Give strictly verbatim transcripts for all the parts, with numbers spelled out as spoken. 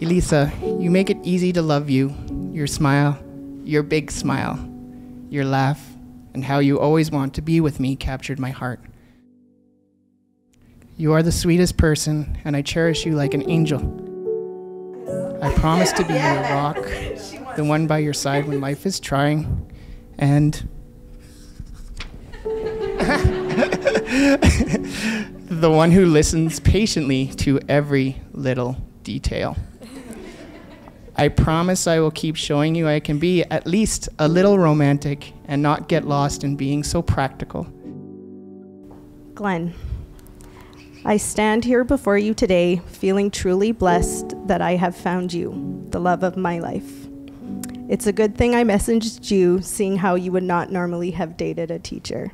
Elisa, you make it easy to love you, your smile, your big smile, your laugh, and how you always want to be with me captured my heart. You are the sweetest person, and I cherish you like an angel. I promise to be your rock, the one by your side when life is trying, and the one who listens patiently to every little detail. I promise I will keep showing you I can be at least a little romantic and not get lost in being so practical. Glenn, I stand here before you today feeling truly blessed that I have found you, the love of my life. It's a good thing I messaged you, seeing how you would not normally have dated a teacher.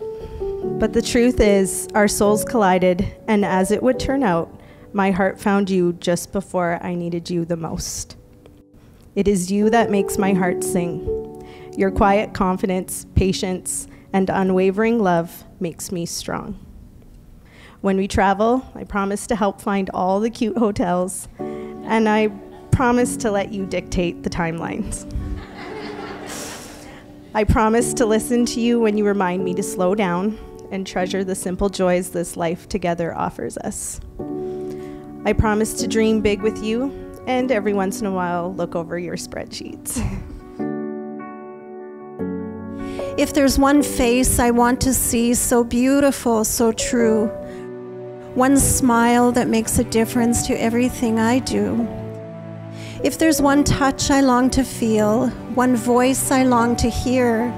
But the truth is, our souls collided, and as it would turn out, my heart found you just before I needed you the most. It is you that makes my heart sing. Your quiet confidence, patience, and unwavering love makes me strong. When we travel, I promise to help find all the cute hotels, and I promise to let you dictate the timelines. I promise to listen to you when you remind me to slow down and treasure the simple joys this life together offers us. I promise to dream big with you, and every once in a while, look over your spreadsheets. If there's one face I want to see, so beautiful, so true, one smile that makes a difference to everything I do. If there's one touch I long to feel, one voice I long to hear,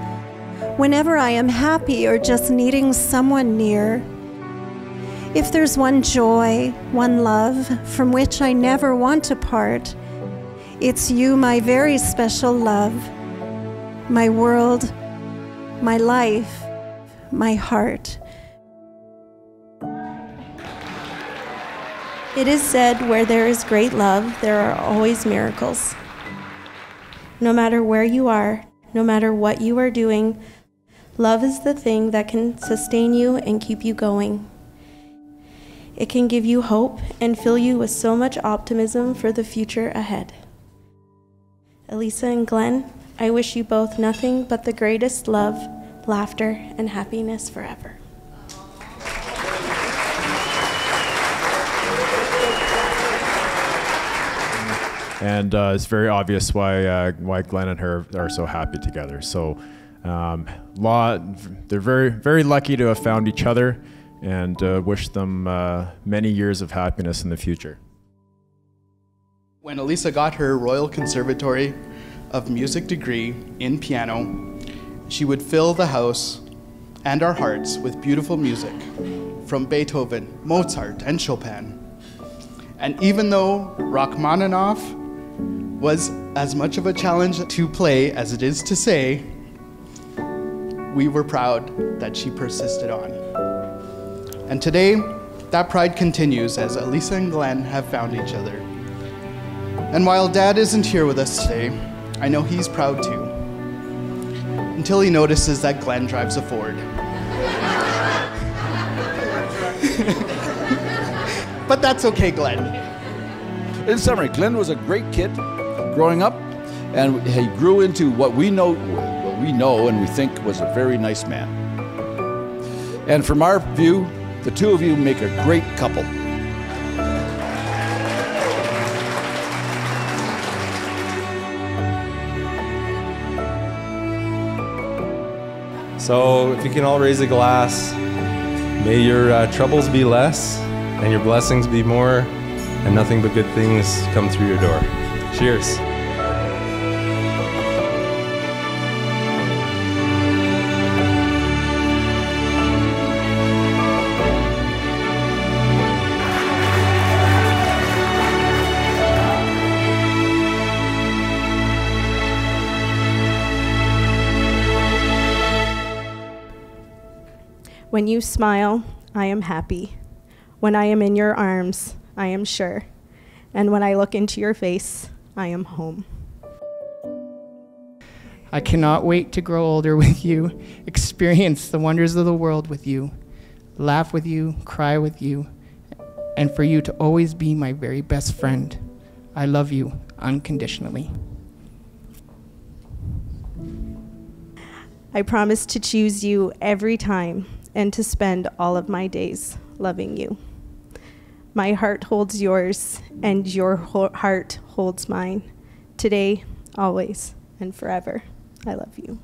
whenever I am happy or just needing someone near, if there's one joy, one love, from which I never want to part, it's you, my very special love, my world, my life, my heart. It is said, where there is great love, there are always miracles. No matter where you are, no matter what you are doing, love is the thing that can sustain you and keep you going. It can give you hope and fill you with so much optimism for the future ahead. Elisa and Glenn, I wish you both nothing but the greatest love, laughter, and happiness forever. And uh, it's very obvious why uh, why Glenn and her are so happy together. So, um, lot they're very very lucky to have found each other. And uh, wish them uh, many years of happiness in the future. When Elisa got her Royal Conservatory of Music degree in piano, she would fill the house and our hearts with beautiful music from Beethoven, Mozart, and Chopin. And even though Rachmaninoff was as much of a challenge to play as it is to say, we were proud that she persisted on. And today, that pride continues as Elisa and Glenn have found each other. And while Dad isn't here with us today, I know he's proud too. Until he notices that Glenn drives a Ford. But that's okay, Glenn. In summary, Glenn was a great kid growing up, and he grew into what we know, what we know and we think was a very nice man. And from our view, the two of you make a great couple. So if you can all raise a glass, may your uh, troubles be less and your blessings be more, and nothing but good things come through your door. Cheers. When you smile, I am happy. When I am in your arms, I am sure. And when I look into your face, I am home. I cannot wait to grow older with you, experience the wonders of the world with you, laugh with you, cry with you, and for you to always be my very best friend. I love you unconditionally. I promise to choose you every time and to spend all of my days loving you. My heart holds yours, and your heart holds mine. Today, always, and forever. I love you.